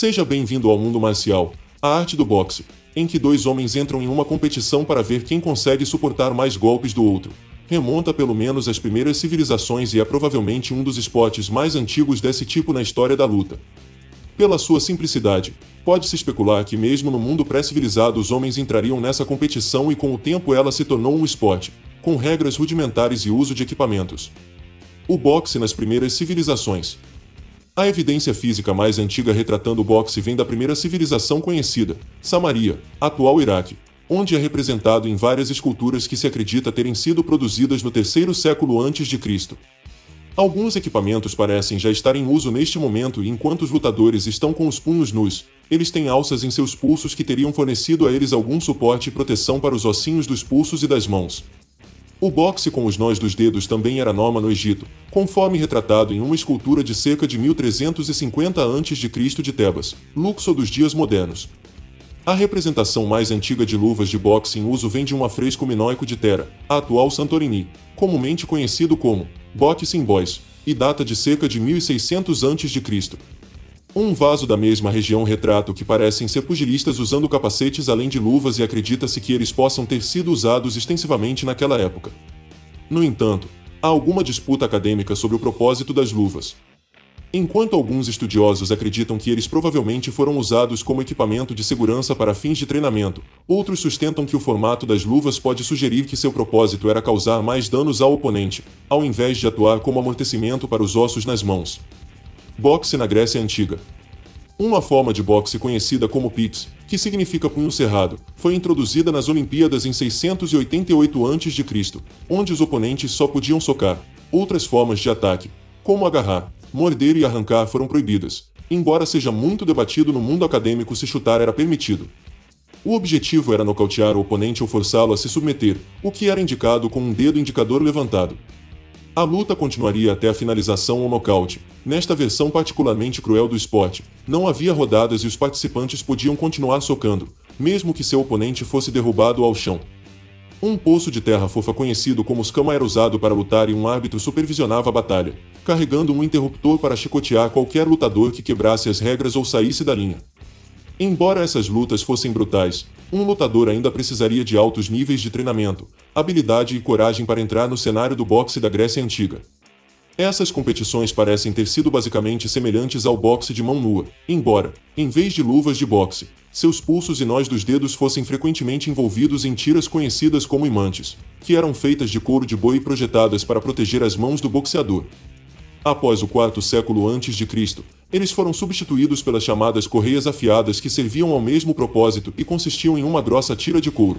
Seja bem-vindo ao mundo marcial, a arte do boxe, em que dois homens entram em uma competição para ver quem consegue suportar mais golpes do outro. Remonta pelo menos às primeiras civilizações e é provavelmente um dos esportes mais antigos desse tipo na história da luta. Pela sua simplicidade, pode-se especular que mesmo no mundo pré-civilizado os homens entrariam nessa competição e com o tempo ela se tornou um esporte, com regras rudimentares e uso de equipamentos. O boxe nas primeiras civilizações. A evidência física mais antiga retratando o boxe vem da primeira civilização conhecida, Samaria, atual Iraque, onde é representado em várias esculturas que se acredita terem sido produzidas no terceiro século antes de Cristo. Alguns equipamentos parecem já estar em uso neste momento e enquanto os lutadores estão com os punhos nus, eles têm alças em seus pulsos que teriam fornecido a eles algum suporte e proteção para os ossinhos dos pulsos e das mãos. O boxe com os nós dos dedos também era norma no Egito, conforme retratado em uma escultura de cerca de 1350 a.C. de Tebas, Luxor dos dias modernos. A representação mais antiga de luvas de boxe em uso vem de um afresco minoico de Tera, a atual Santorini, comumente conhecido como Boxing Boys, e data de cerca de 1600 a.C. Um vaso da mesma região retrata o que parecem ser pugilistas usando capacetes além de luvas e acredita-se que eles possam ter sido usados extensivamente naquela época. No entanto, há alguma disputa acadêmica sobre o propósito das luvas. Enquanto alguns estudiosos acreditam que eles provavelmente foram usados como equipamento de segurança para fins de treinamento, outros sustentam que o formato das luvas pode sugerir que seu propósito era causar mais danos ao oponente, ao invés de atuar como amortecimento para os ossos nas mãos. Boxe na Grécia Antiga. Uma forma de boxe conhecida como pits, que significa punho cerrado, foi introduzida nas Olimpíadas em 688 a.C., onde os oponentes só podiam socar. Outras formas de ataque, como agarrar, morder e arrancar foram proibidas, embora seja muito debatido no mundo acadêmico se chutar era permitido. O objetivo era nocautear o oponente ou forçá-lo a se submeter, o que era indicado com um dedo indicador levantado. A luta continuaria até a finalização ou nocaute. Nesta versão particularmente cruel do esporte, não havia rodadas e os participantes podiam continuar socando, mesmo que seu oponente fosse derrubado ao chão. Um poço de terra fofa conhecido como Scama era usado para lutar e um árbitro supervisionava a batalha, carregando um interruptor para chicotear qualquer lutador que quebrasse as regras ou saísse da linha. Embora essas lutas fossem brutais, um lutador ainda precisaria de altos níveis de treinamento, habilidade e coragem para entrar no cenário do boxe da Grécia Antiga. Essas competições parecem ter sido basicamente semelhantes ao boxe de mão nua, embora, em vez de luvas de boxe, seus pulsos e nós dos dedos fossem frequentemente envolvidos em tiras conhecidas como imantes, que eram feitas de couro de boi e projetadas para proteger as mãos do boxeador. Após o 4º século a.C., eles foram substituídos pelas chamadas correias afiadas que serviam ao mesmo propósito e consistiam em uma grossa tira de couro.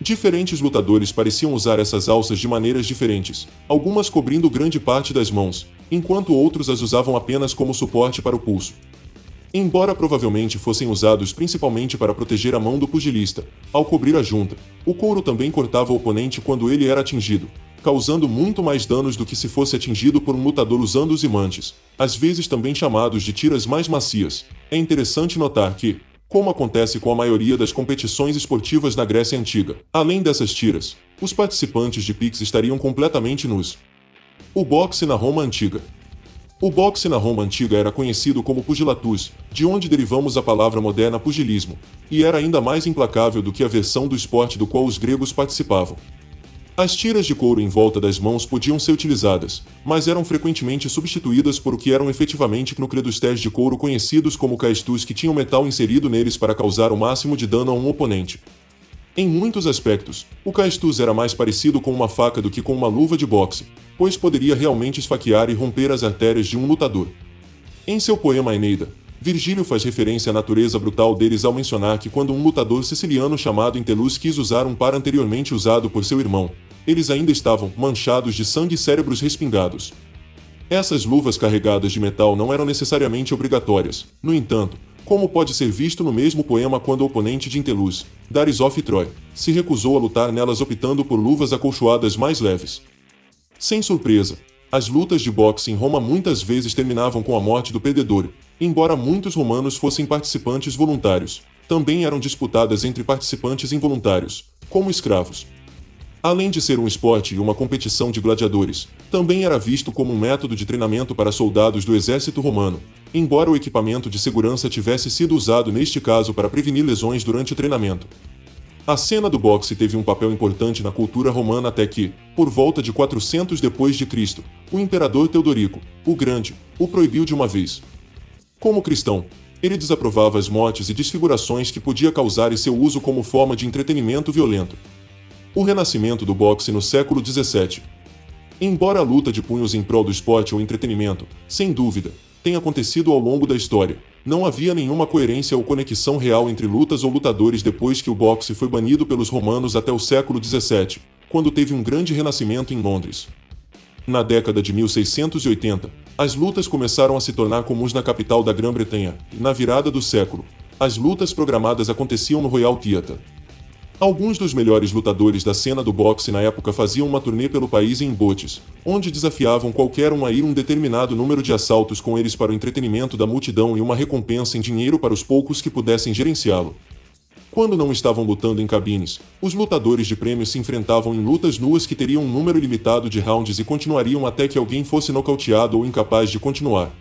Diferentes lutadores pareciam usar essas alças de maneiras diferentes, algumas cobrindo grande parte das mãos, enquanto outros as usavam apenas como suporte para o pulso. Embora provavelmente fossem usados principalmente para proteger a mão do pugilista, ao cobrir a junta, o couro também cortava o oponente quando ele era atingido, causando muito mais danos do que se fosse atingido por um lutador usando os imantes, às vezes também chamados de tiras mais macias. É interessante notar que, como acontece com a maioria das competições esportivas na Grécia Antiga, além dessas tiras, os participantes de pits estariam completamente nus. O boxe na Roma Antiga. O boxe na Roma Antiga era conhecido como pugilatus, de onde derivamos a palavra moderna pugilismo, e era ainda mais implacável do que a versão do esporte do qual os gregos participavam. As tiras de couro em volta das mãos podiam ser utilizadas, mas eram frequentemente substituídas por o que eram efetivamente cnocredustés de couro conhecidos como caestus que tinham metal inserido neles para causar o máximo de dano a um oponente. Em muitos aspectos, o caestus era mais parecido com uma faca do que com uma luva de boxe, pois poderia realmente esfaquear e romper as artérias de um lutador. Em seu poema Eneida, Virgílio faz referência à natureza brutal deles ao mencionar que quando um lutador siciliano chamado Entelo quis usar um par anteriormente usado por seu irmão, eles ainda estavam manchados de sangue e cérebros respingados. Essas luvas carregadas de metal não eram necessariamente obrigatórias. No entanto, como pode ser visto no mesmo poema quando o oponente de Entelo, Dares of Troy, se recusou a lutar nelas optando por luvas acolchoadas mais leves. Sem surpresa, as lutas de boxe em Roma muitas vezes terminavam com a morte do perdedor, embora muitos romanos fossem participantes voluntários. Também eram disputadas entre participantes involuntários, como escravos. Além de ser um esporte e uma competição de gladiadores, também era visto como um método de treinamento para soldados do exército romano, embora o equipamento de segurança tivesse sido usado neste caso para prevenir lesões durante o treinamento. A cena do boxe teve um papel importante na cultura romana até que, por volta de 400 depois de Cristo, o imperador Teodorico, o Grande, o proibiu de uma vez. Como cristão, ele desaprovava as mortes e desfigurações que podia causar e seu uso como forma de entretenimento violento. O renascimento do boxe no século XVII. Embora a luta de punhos em prol do esporte ou entretenimento, sem dúvida, tenha acontecido ao longo da história, não havia nenhuma coerência ou conexão real entre lutas ou lutadores depois que o boxe foi banido pelos romanos até o século XVII, quando teve um grande renascimento em Londres. Na década de 1680, as lutas começaram a se tornar comuns na capital da Grã-Bretanha, e na virada do século, as lutas programadas aconteciam no Royal Theatre. Alguns dos melhores lutadores da cena do boxe na época faziam uma turnê pelo país em botes, onde desafiavam qualquer um a ir um determinado número de assaltos com eles para o entretenimento da multidão e uma recompensa em dinheiro para os poucos que pudessem gerenciá-lo. Quando não estavam lutando em cabines, os lutadores de prêmios se enfrentavam em lutas nuas que teriam um número limitado de rounds e continuariam até que alguém fosse nocauteado ou incapaz de continuar.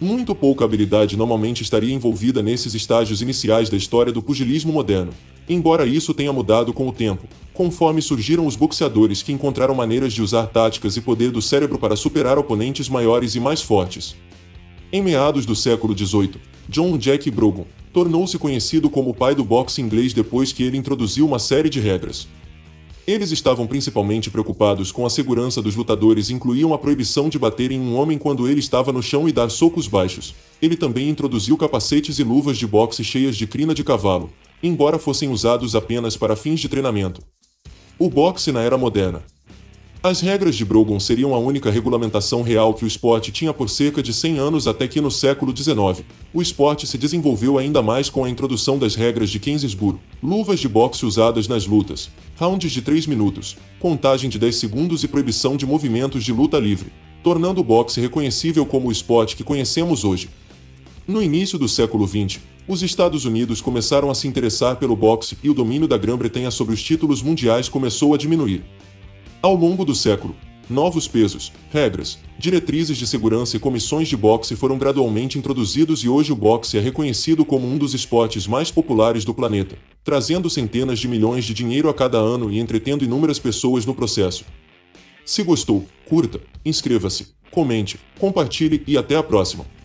Muito pouca habilidade normalmente estaria envolvida nesses estágios iniciais da história do pugilismo moderno, embora isso tenha mudado com o tempo, conforme surgiram os boxeadores que encontraram maneiras de usar táticas e poder do cérebro para superar oponentes maiores e mais fortes. Em meados do século XVIII, John Jack Broughton tornou-se conhecido como o pai do boxe inglês depois que ele introduziu uma série de regras. Eles estavam principalmente preocupados com a segurança dos lutadores e incluíam a proibição de bater em um homem quando ele estava no chão e dar socos baixos. Ele também introduziu capacetes e luvas de boxe cheias de crina de cavalo, embora fossem usados apenas para fins de treinamento. O boxe na era moderna. As regras de Broughton seriam a única regulamentação real que o esporte tinha por cerca de 100 anos até que no século XIX, o esporte se desenvolveu ainda mais com a introdução das regras de Queensbury, luvas de boxe usadas nas lutas, rounds de 3 minutos, contagem de 10 segundos e proibição de movimentos de luta livre, tornando o boxe reconhecível como o esporte que conhecemos hoje. No início do século XX, os Estados Unidos começaram a se interessar pelo boxe e o domínio da Grã-Bretanha sobre os títulos mundiais começou a diminuir. Ao longo do século, novos pesos, regras, diretrizes de segurança e comissões de boxe foram gradualmente introduzidos e hoje o boxe é reconhecido como um dos esportes mais populares do planeta, trazendo centenas de milhões de dinheiro a cada ano e entretendo inúmeras pessoas no processo. Se gostou, curta, inscreva-se, comente, compartilhe e até a próxima!